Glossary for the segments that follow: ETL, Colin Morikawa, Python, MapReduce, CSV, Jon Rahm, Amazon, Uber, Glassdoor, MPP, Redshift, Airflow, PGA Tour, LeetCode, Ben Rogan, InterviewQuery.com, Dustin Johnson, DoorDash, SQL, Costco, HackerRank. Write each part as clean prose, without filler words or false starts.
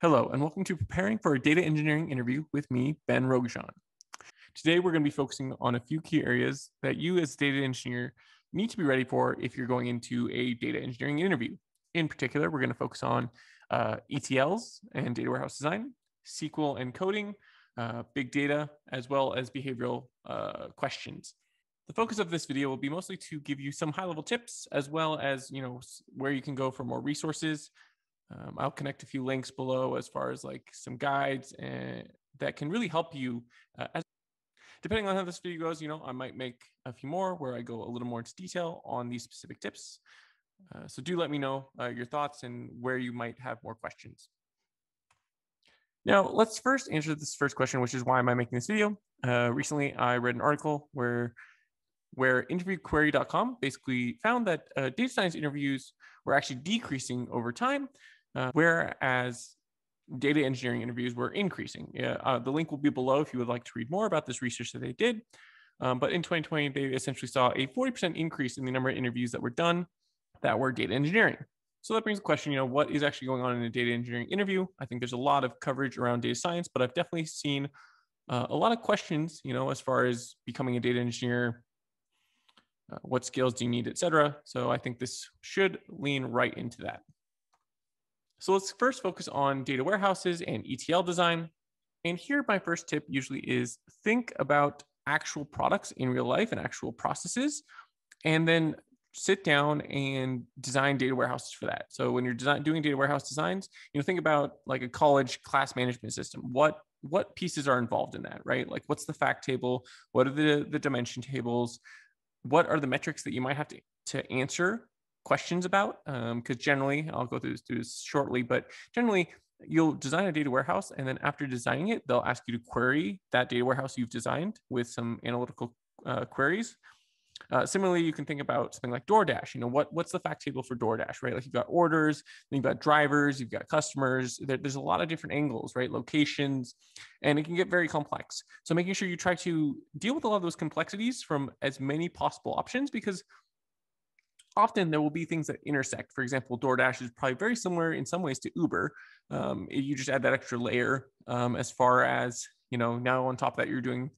Hello, and welcome to Preparing for a Data Engineering Interview with me, Ben Rogan. Today, we're going to be focusing on a few key areas that you as a data engineer need to be ready for if you're going into a data engineering interview. In particular, we're going to focus on ETLs and data warehouse design, SQL and coding, big data, as well as behavioral questions. The focus of this video will be mostly to give you some high-level tips, as well as where you can go for more resources. I'll connect a few links below as far as like some guides and that can really help you. Depending on how this video goes, I might make a few more where I go a little more into detail on these specific tips. So do let me know your thoughts and where you might have more questions. Now, let's first answer this first question, which is why am I making this video? Recently, I read an article where InterviewQuery.com basically found that data science interviews were actually decreasing over time, whereas data engineering interviews were increasing. The link will be below if you would like to read more about this research that they did. But in 2020, they essentially saw a 40% increase in the number of interviews that were done that were data engineering. So that brings the question, what is actually going on in a data engineering interview? I think there's a lot of coverage around data science, but I've definitely seen a lot of questions, as far as becoming a data engineer, what skills do you need, et cetera. So I think this should lean right into that. So let's first focus on data warehouses and ETL design. And here, my first tip usually is think about actual products in real life and actual processes, and then sit down and design data warehouses for that. So when you're doing data warehouse designs, think about like a college class management system. What pieces are involved in that, right? Like what's the fact table? What are the dimension tables? What are the metrics that you might have to answer questions about? Because generally, I'll go through this shortly, but generally you'll design a data warehouse, and then after designing it, they'll ask you to query that data warehouse you've designed with some analytical queries. Similarly, you can think about something like DoorDash. What's the fact table for DoorDash, right? Like you've got orders, then you've got drivers, you've got customers. There's a lot of different angles, right? Locations, and it can get very complex. So making sure you try to deal with a lot of those complexities from as many possible options, because often there will be things that intersect. For example, DoorDash is probably very similar in some ways to Uber. You just add that extra layer as far as, now on top of that, you're doing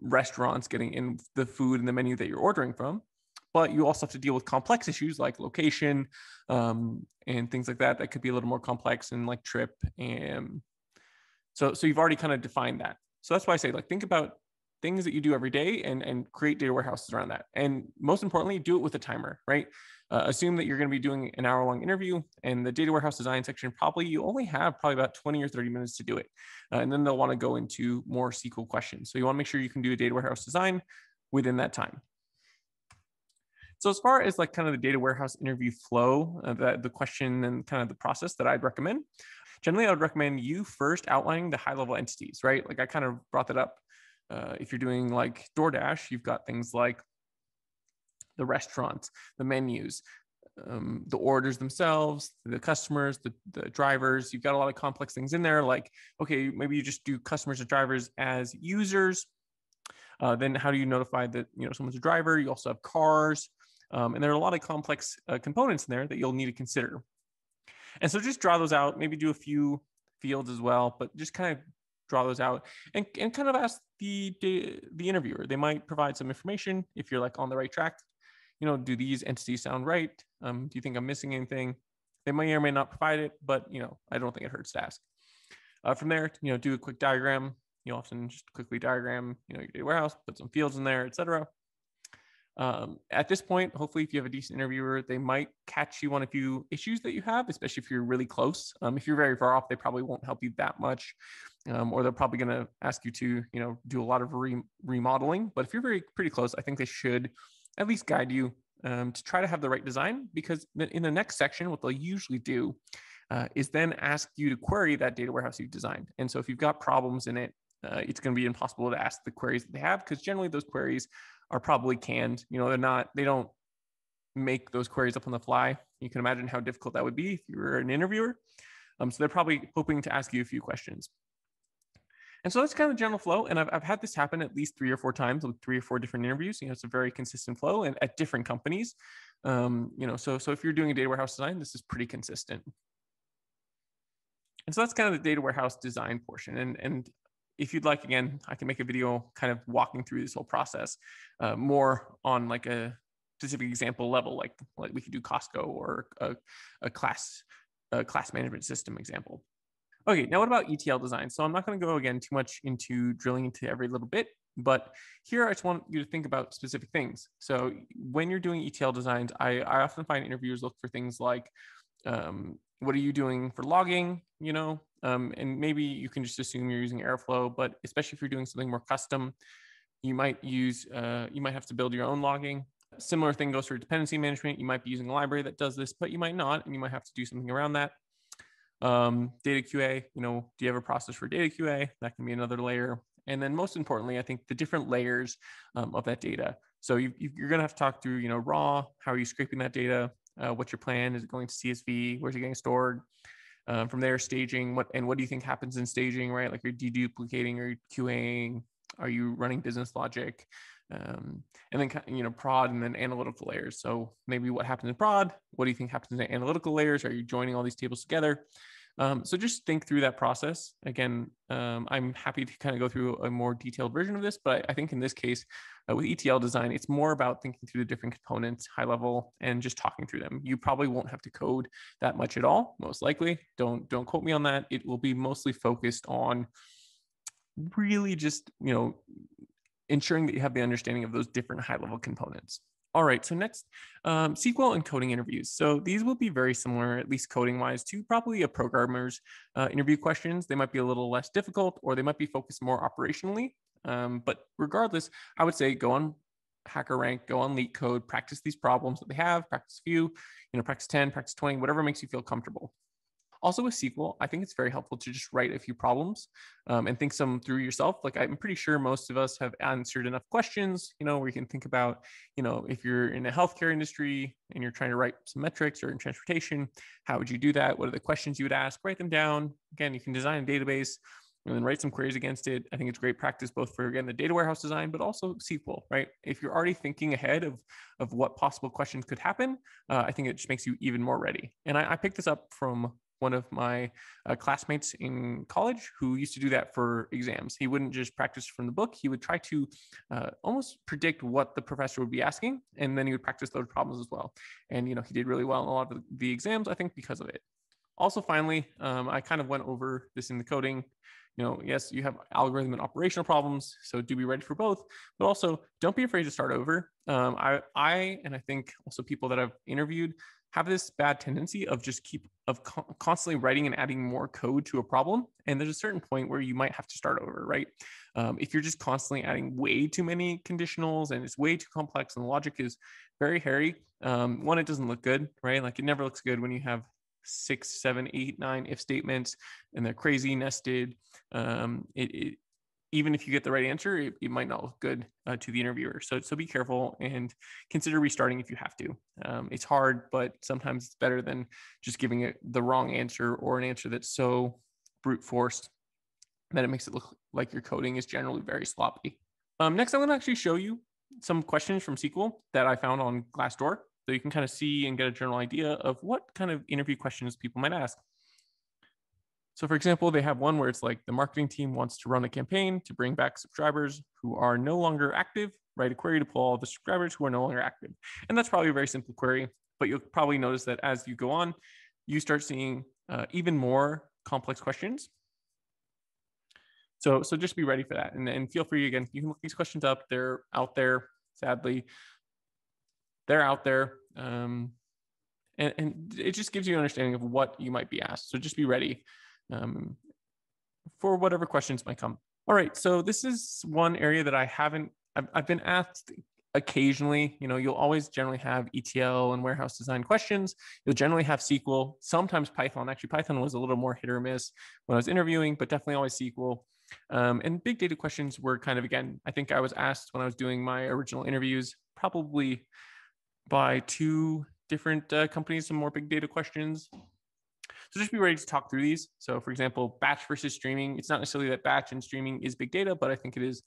restaurants getting in the food and the menu that you're ordering from, but you also have to deal with complex issues like location and things like that could be a little more complex, and like trip, and so you've already kind of defined that. So that's why I say, like, think about things that you do every day and create data warehouses around that, and most importantly, do it with a timer, right? Assume that you're going to be doing an hour-long interview, and the data warehouse design section, you only have about 20 or 30 minutes to do it. And then they'll want to go into more SQL questions. So you want to make sure you can do a data warehouse design within that time. So as far as like kind of the data warehouse interview flow, the question and kind of the process that I'd recommend, generally I would recommend you first outlining the high-level entities, right? Like I kind of brought that up. If you're doing like DoorDash, you've got things like the restaurants, the menus, the orders themselves, the customers, the drivers. You've got a lot of complex things in there. Like, okay, maybe you just do customers and drivers as users. Then how do you notify that, someone's a driver? You also have cars. And there are a lot of complex components in there that you'll need to consider. And so just draw those out, maybe do a few fields as well, but just kind of draw those out and kind of ask the interviewer. They might provide some information if you're like on the right track. Do these entities sound right? Do you think I'm missing anything? They may or may not provide it, but I don't think it hurts to ask. From there, do a quick diagram. You often just quickly diagram, your data warehouse, put some fields in there, etc. At this point, hopefully, if you have a decent interviewer, they might catch you on a few issues that you have, especially if you're really close. If you're very far off, they probably won't help you that much, or they're probably going to ask you to, do a lot of remodeling. But if you're pretty close, I think they should at least guide you to try to have the right design, because in the next section, what they'll usually do is then ask you to query that data warehouse you've designed. And so if you've got problems in it, it's going to be impossible to ask the queries that they have, because generally those queries are probably canned. They don't make those queries up on the fly. You can imagine how difficult that would be if you were an interviewer. So they're probably hoping to ask you a few questions. And so that's kind of the general flow. And I've had this happen at least 3 or 4 times with 3 or 4 different interviews. It's a very consistent flow, and at different companies. So if you're doing a data warehouse design, this is pretty consistent. And so that's kind of the data warehouse design portion. And if you'd like, again, I can make a video kind of walking through this whole process more on like a specific example level, like we could do Costco or a class management system example. Okay, now what about ETL design? So I'm not going to go again too much into drilling into every little bit, but here I just want you to think about specific things. So when you're doing ETL designs, I often find interviewers look for things like, what are you doing for logging, you know? And maybe you can just assume you're using Airflow, but especially if you're doing something more custom, you might use, you might have to build your own logging. Similar thing goes for dependency management. You might be using a library that does this, but you might not, and you might have to do something around that. Data QA, you know, do you have a process for data QA? That can be another layer. And then most importantly, I think the different layers of that data. So you're going to have to talk through, you know, raw, how are you scraping that data? What's your plan? Is it going to CSV? Where's it getting stored? From there, staging, what do you think happens in staging, right? Like you're deduplicating or QAing, are you running business logic? And then, you know, prod and then analytical layers. So maybe what happens in prod, what do you think happens in the analytical layers? Are you joining all these tables together? So just think through that process. Again, I'm happy to kind of go through a more detailed version of this, but I think in this case with ETL design, it's more about thinking through the different components, high level, and just talking through them. You probably won't have to code that much at all, most likely. Don't quote me on that. It will be mostly focused on really just, you know, ensuring that you have the understanding of those different high-level components. All right, so next, SQL and coding interviews. So these will be very similar, at least coding-wise, to probably a programmer's interview questions. They might be a little less difficult, or they might be focused more operationally. But regardless, I would say go on HackerRank, go on LeetCode, practice these problems that they have, practice a few, you know, practice 10, practice 20, whatever makes you feel comfortable. Also with SQL, I think it's very helpful to just write a few problems and think some through yourself. Like I'm pretty sure most of us have answered enough questions, you know, where you can think about, you know, if you're in the healthcare industry and you're trying to write some metrics or in transportation, how would you do that? What are the questions you would ask? Write them down. Again, you can design a database and then write some queries against it. I think it's great practice both for, again, the data warehouse design, but also SQL, right? If you're already thinking ahead of what possible questions could happen, I think it just makes you even more ready. And I picked this up from one of my classmates in college who used to do that for exams. He wouldn't just practice from the book. He would try to almost predict what the professor would be asking, and then he would practice those problems as well. And, you know, he did really well in a lot of the exams, I think, because of it. Also, finally, I kind of went over this in the coding. You know, yes, you have algorithm and operational problems, so do be ready for both, but also don't be afraid to start over. I think also people that I've interviewed have this bad tendency of just constantly writing and adding more code to a problem. And there's a certain point where you might have to start over, right? If you're just constantly adding way too many conditionals and it's way too complex and the logic is very hairy, one, it doesn't look good, right? Like it never looks good when you have 6, 7, 8, 9 if statements and they're crazy nested. Even if you get the right answer, it might not look good to the interviewer. So be careful and consider restarting if you have to. It's hard, but sometimes it's better than just giving it the wrong answer or an answer that's so brute forced that it makes it look like your coding is generally very sloppy. Next, I'm going to actually show you some questions from SQL that I found on Glassdoor. So you can kind of see and get a general idea of what kind of interview questions people might ask. So for example, they have one where it's like the marketing team wants to run a campaign to bring back subscribers who are no longer active, write a query to pull all the subscribers who are no longer active. And that's probably a very simple query, but you'll probably notice that as you go on, you start seeing even more complex questions. So just be ready for that. And feel free, again, you can look these questions up. They're out there, sadly. They're out there. And it just gives you an understanding of what you might be asked. So just be ready for whatever questions might come. All right, so this is one area that I've been asked occasionally. You know, you'll always generally have ETL and warehouse design questions. You'll generally have SQL, sometimes Python. Actually, Python was a little more hit or miss when I was interviewing, but definitely always SQL. And big data questions were kind of, again, I think I was asked when I was doing my original interviews, probably by 2 different companies, some more big data questions. So just be ready to talk through these. So for example, batch versus streaming, it's not necessarily that batch and streaming is big data, but I think it is,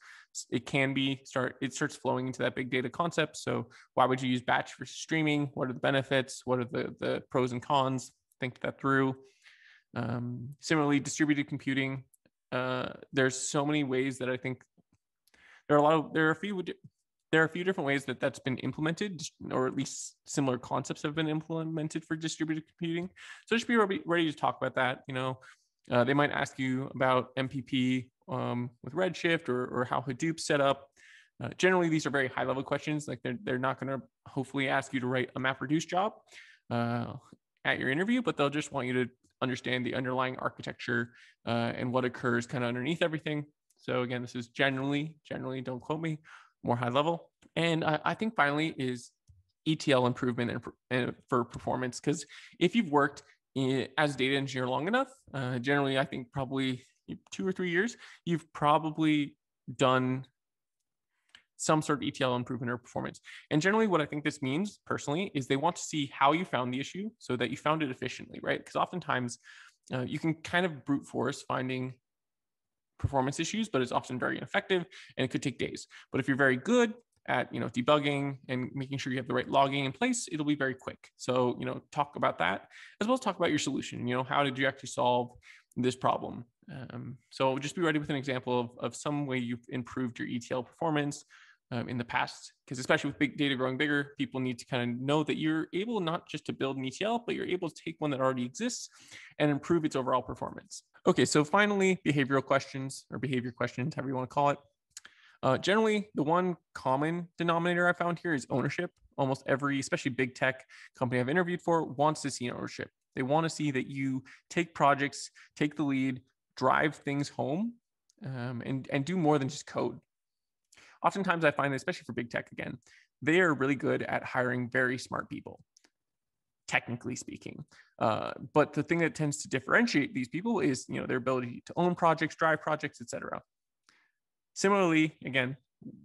it can be, it starts flowing into that big data concept. So why would you use batch versus streaming? What are the benefits? What are the pros and cons? Think that through. Similarly, distributed computing. There's so many ways that I think there are a few different ways that that's been implemented, or at least similar concepts have been implemented for distributed computing. So just be ready to talk about that. You know, they might ask you about MPP with Redshift, or how Hadoop's set up. Generally, these are very high level questions. Like they're not going to hopefully ask you to write a MapReduce job at your interview, but they'll just want you to understand the underlying architecture and what occurs kind of underneath everything. So again, this is generally, don't quote me, more high level. And I think finally is ETL improvement and for performance. Because if you've worked as a data engineer long enough, generally, I think probably 2 or 3 years, you've probably done some sort of ETL improvement or performance. And generally what I think this means personally is they want to see how you found the issue so that you found it efficiently, right? Because oftentimes you can kind of brute force finding performance issues, but it's often very ineffective and it could take days. But if you're very good at, you know, debugging and making sure you have the right logging in place, it'll be very quick. So, you know, talk about that as well as talk about your solution. You know, how did you actually solve this problem? So just be ready with an example of some way you've improved your ETL performance in the past, because especially with big data growing bigger, people need to kind of know that you're able not just to build an ETL, but you're able to take one that already exists and improve its overall performance. Okay, so finally, behavior questions, however you want to call it. Generally, the one common denominator I found here is ownership. Almost every, especially big tech company I've interviewed for, wants to see ownership. They want to see that you take projects, take the lead, drive things home, and do more than just code. Oftentimes I find that, especially for big tech again, they are really good at hiring very smart people, technically speaking. But the thing that tends to differentiate these people is, you know, their ability to own projects, drive projects, etc. Similarly, again,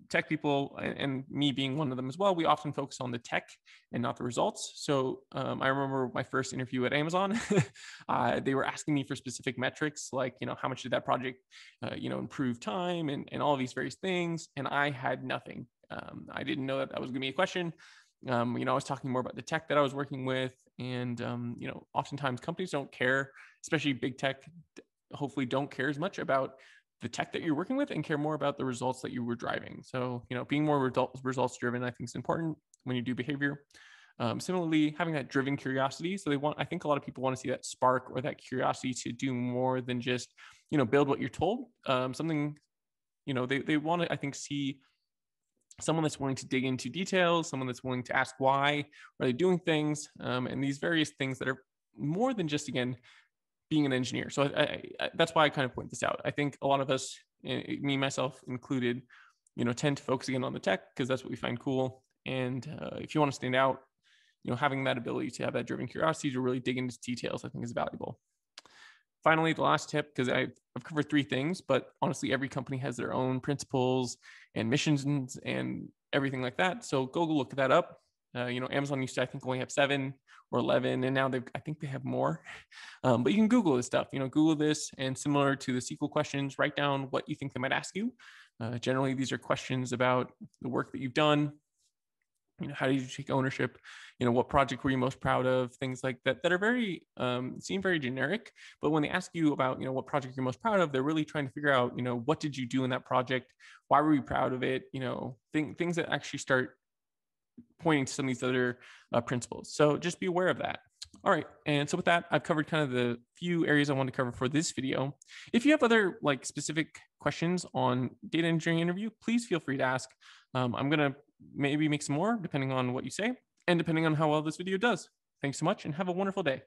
tech people, and me being one of them as well, we often focus on the tech and not the results. So I remember my first interview at Amazon, they were asking me for specific metrics, like, you know, how much did that project, you know, improve time and all of these various things. And I had nothing. I didn't know that was gonna be a question. You know, I was talking more about the tech that I was working with. And, you know, oftentimes companies don't care, especially big tech, hopefully don't care as much about the tech that you're working with and care more about the results that you were driving. So, you know, being more results driven, I think, is important when you do behavior. Similarly, having that driven curiosity. So I think a lot of people want to see that spark or that curiosity to do more than just, you know, build what you're told. Something, you know, they want to, I think, see someone that's willing to dig into details, someone that's willing to ask why are they doing things, and these various things that are more than just, again, being an engineer. So I that's why I kind of point this out. I think a lot of us, me, myself included, you know, tend to focus again on the tech because that's what we find cool. And if you want to stand out, you know, having that ability to have that driven curiosity to really dig into details, I think, is valuable. Finally, the last tip, because I've covered 3 things, but honestly, every company has their own principles and missions and everything like that. So go look that up. You know, Amazon used to, I think, only have 7 or 11, and now I think they have more. But you can Google this stuff, you know, Google this, and similar to the SQL questions, write down what you think they might ask you. Generally, these are questions about the work that you've done. You know, how did you take ownership? You know, what project were you most proud of? Things like that that are very, seem very generic, but when they ask you about, you know, what project you're most proud of, they're really trying to figure out, you know, what did you do in that project? Why were you proud of it? You know, things that actually start pointing to some of these other principles. So just be aware of that. All right. And so with that, I've covered kind of the few areas I wanted to cover for this video. If you have other like specific questions on data engineering interview, please feel free to ask. I'm going to maybe make some more depending on what you say and depending on how well this video does. Thanks so much and have a wonderful day.